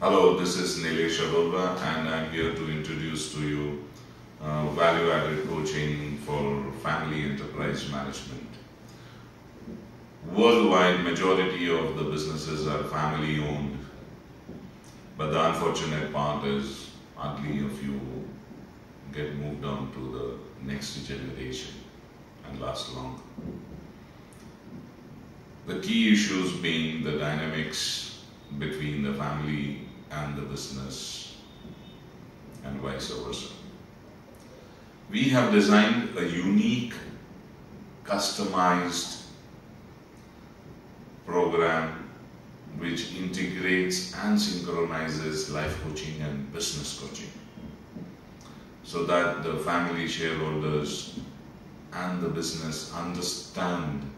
Hello, this is Nilesh Arora and I'm here to introduce to you Value Added Coaching for Family Enterprise Management. Worldwide, majority of the businesses are family owned, but the unfortunate part is hardly a few get moved on to the next generation and last long. The key issues being the dynamics between the family and the business and vice versa. We have designed a unique, customized program which integrates and synchronizes life coaching and business coaching so that the family shareholders and the business understand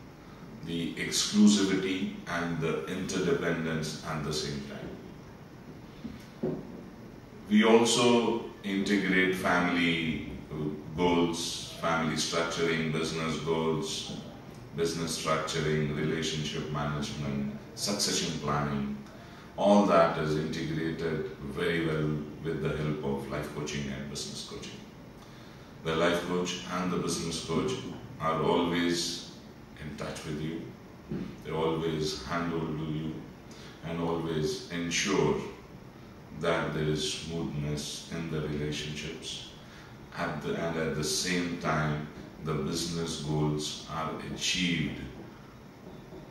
the exclusivity and the interdependence at the same time. We also integrate family goals, family structuring, business goals, business structuring, relationship management, succession planning. All that is integrated very well with the help of life coaching and business coaching. The life coach and the business coach are always in touch with you, they always handle you and always ensure that there is smoothness in the relationships and at the same time the business goals are achieved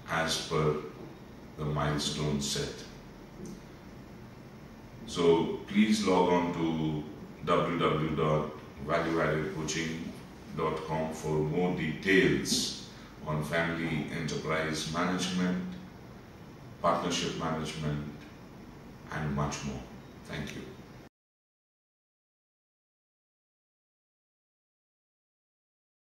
as per the milestone set. So please log on to www.valueaddedcoaching.com for more details on family enterprise management, partnership management, and much more. Thank you.